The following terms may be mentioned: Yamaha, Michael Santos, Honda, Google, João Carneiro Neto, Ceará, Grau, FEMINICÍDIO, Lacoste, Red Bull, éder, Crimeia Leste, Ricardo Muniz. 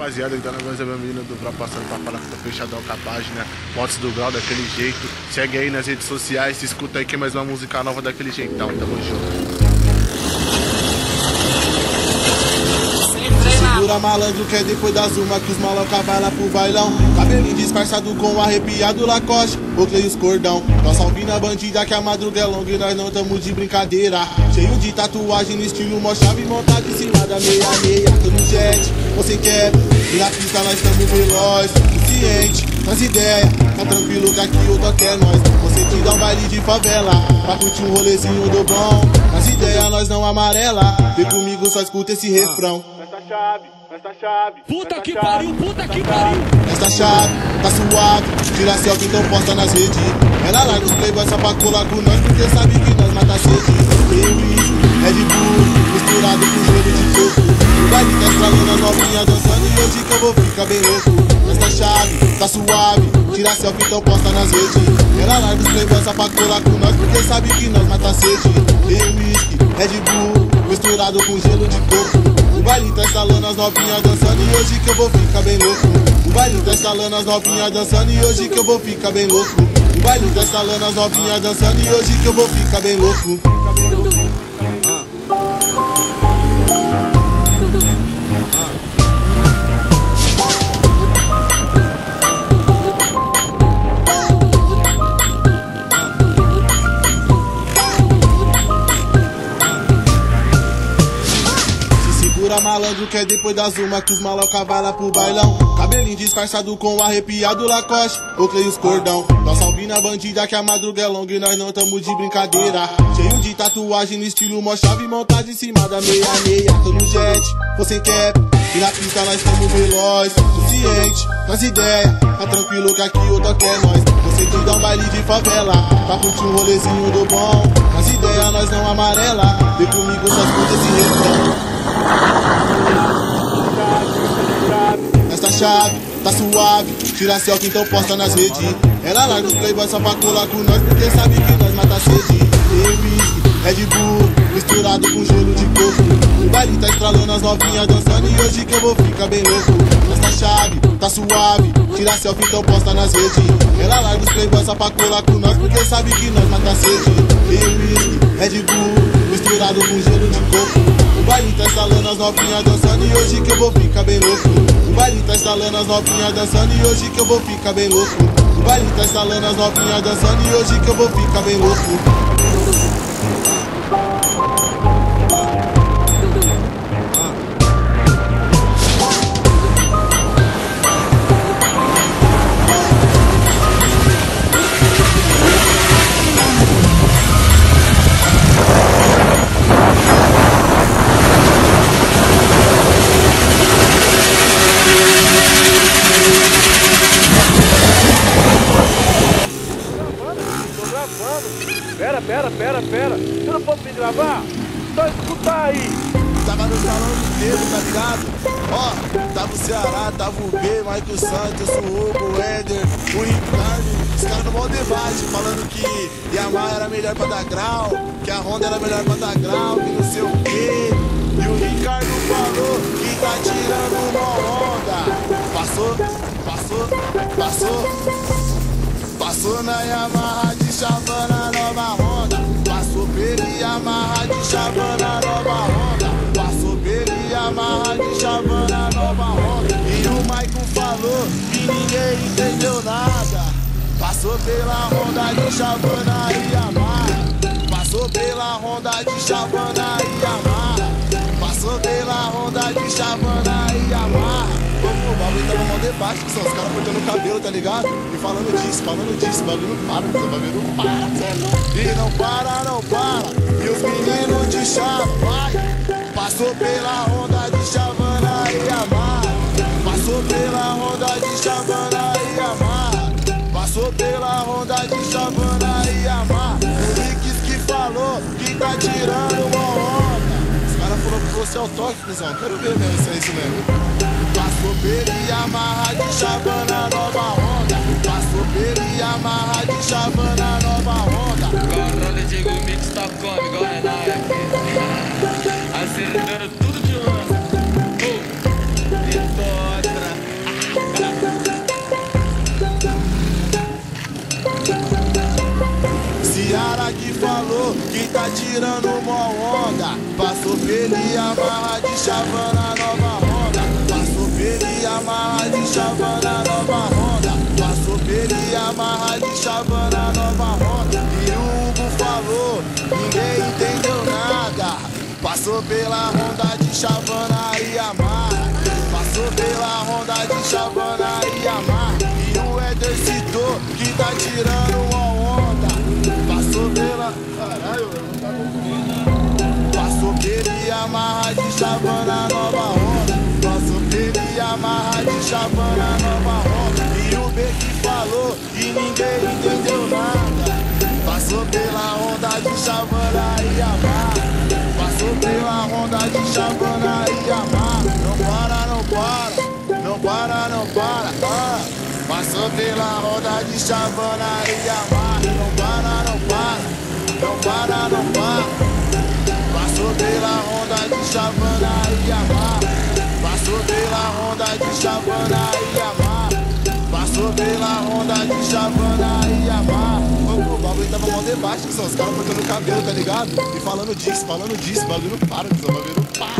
rapaziada que tá na menina do Brau passando pra falar que tá fechadão com a página Motos do Brau daquele jeito. Segue aí nas redes sociais, se escuta aí que é mais uma música nova daquele jeitão. Tamo junto. Segura malandro que é depois das uma que os malocas vai lá pro bailão. Cabelinho disfarçado com arrepiado Lacoste, botei os cordão. Nós salvina bandida que a madruga é longa e nós não tamo de brincadeira. Cheio de tatuagem no estilo mó chave montado em cima da meia. Tô no jet, você quer? E na pista nós estamos veloz, consciente, nas ideias. Tá tranquilo que aqui eu tô até nós. Você te dá um baile de favela, pra curtir um rolezinho do bom. Nas ideias nós não amarela, vem comigo só escuta esse refrão. Essa chave. Essa chave, puta que pariu, puta que pariu. Essa chave, tá suave, tira selfie então posta nas redes. Ela larga os playboys só pra colar com nós, porque sabe que nós mata sede. Red Bull, misturado com joelho de toco. O baile tá estralando a novinha dançando e hoje que eu vou ficar bem louco. Essa chave, tá suave, tira selfie então posta nas redes. Ela larga os playboys só pra colar com nós, porque sabe que nós mata sede. Red Bull, misturado com gelo de coco. O baile tá estalando as novinhas dançando e hoje que eu vou ficar bem louco. O baile tá estalando as novinhas dançando e hoje que eu vou ficar bem louco. O baile tá estalando as novinhas dançando e hoje que eu vou ficar bem louco. Malandro que é depois das uma que os malocas vai lá pro bailão. Cabelinho disfarçado com arrepiado Lacoste, botei os cordão. Nós salvina bandida que a madruga é longa e nós não tamo de brincadeira. Cheio de tatuagem no estilo mó chave montado em cima da meia. Tô no jet, você quer? E na pista nós tamo veloz, consciente, nas ideias. Tá tranquilo que aqui eu tô até nós. Você te dá um baile de favela, pra curtir um rolezinho do bom. Nas ideias nós não amarela, vem comigo só escuta esse refrão. Essa chave, tá suave, tira selfie então posta nas redes. Ela larga os playboys só pra colar com nós, porque sabe que nós mata sede. Tem whisky, Red Bull, misturado com gelo de coco. O baile tá estralando as novinhas dançando e hoje que eu vou ficar bem louco. Essa chave, tá suave, tira selfie então posta nas redes. Ela larga os playboys só pra colar com nós, porque sabe que nós mata sede. Tem whisky, Red Bull, misturado com gelo de coco. O baile tá estalando as novinhas dançando e hoje que eu vou ficar bem louco. O baile tá estalando as novinhas dançando e hoje que eu vou ficar bem louco. O baile tá estalando as novinhas dançando e hoje que eu vou ficar bem louco. Pera, você não pode me gravar? Só escutar aí. Tava no salão inteiro, tá ligado? Ó, tava o Ceará, tava o B, Michael Santos, o Hugo, o Éder, o Ricardo. Os caras no maior debate, falando que Yamaha era melhor pra dar grau, que a Honda era melhor pra dar grau, que não sei o quê. E o Ricardo falou que tá tirando uma onda. Passou na Yamaha de chavana, nova Honda. Passou pela Yamaha de chavana, nova Honda. Passou pela Yamaha de chavana, nova Honda. E o Michael falou que ninguém entendeu nada. Passou pela Honda de chavana e Yamaha. Passou pela Honda de chavana e Yamaha. Passou pela Honda de chavana e Yamaha. O bagulho tava mal debate, que são os caras cortando o cabelo, tá ligado? E falando disso, o bagulho não para, E não para, e os meninos de Chapai. Passou pela Honda de chavana e Yamaha. Passou pela Honda de chavana e Yamaha. Passou pela Honda de chavana e Yamaha. O Rick que falou que tá tirando uma onda. Os caras falaram que você é o toque, pessoal, quero ver mesmo, isso é isso mesmo. Passou pela Yamaha de chavana, nova Honda. Passou pela Yamaha de chavana, nova Honda. Controle de Google, stop come, igual é na aqui. Acelerando tudo de Honda. E toda. tirando uma onda. Passou pela Yamaha de chavana, nova Honda. Passou pela Yamaha de chavana, nova Honda. Passou pela Yamaha de chavana, nova Honda. E o Hugo falou, ninguém entendeu nada. Passou pela Honda de chavana e Yamaha. Passou pela Honda de chavana e Yamaha. E o Éder citou que tá tirando uma onda. Passou pela... Caralho, eu não tá confundindo. Passou pela Yamaha de chavana, nova Honda. Passou pela Yamaha de chavana, nova Honda. E o B que falou e ninguém entendeu nada. Passou pela Honda de chavana e Yamaha. Passou pela Honda de chavana e Yamaha. Não para, não para, não para, não para, ah. Passou pela Honda de chavana e Yamaha. Não para, não para, não para, não para. Passou pela Honda de chavana e Yamaha. Passou pela Honda de chavana e Yamaha. Passou pela Honda de chavana e Yamaha. O bagulho tava mal debate, que são os caras cortando o cabelo, tá ligado? E falando disso, bagulho não para, que são bagulho não para.